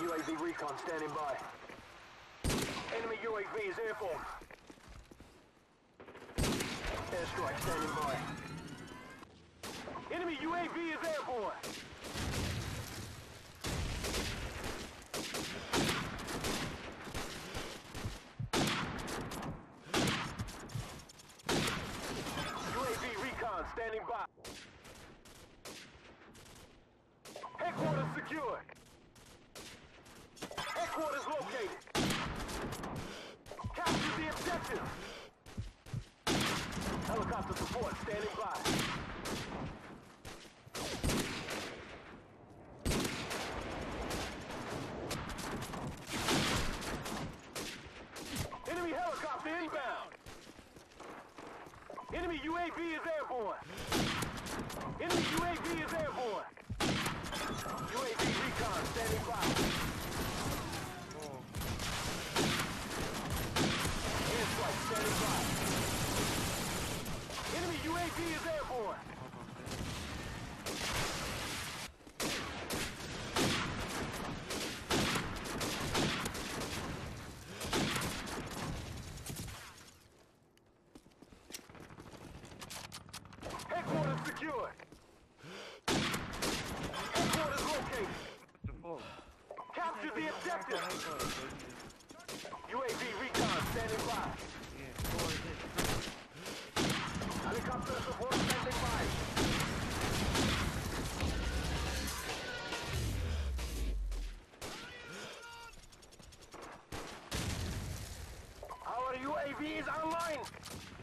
UAV recon standing by. Enemy UAV is airborne. Airstrike standing by. Enemy UAV is airborne. UAV recon standing by. Headquarters secured. Headquarters located. Capture the objective. Helicopter support standing by. Enemy helicopter inbound. Enemy UAV is airborne. Enemy UAV is airborne. UAV recon standing by. Enemy UAV is airborne. Headquarters secured. Headquarters located. Capture the objective. UAV recon standing by. Helicopter support standing by. Our UAV is online.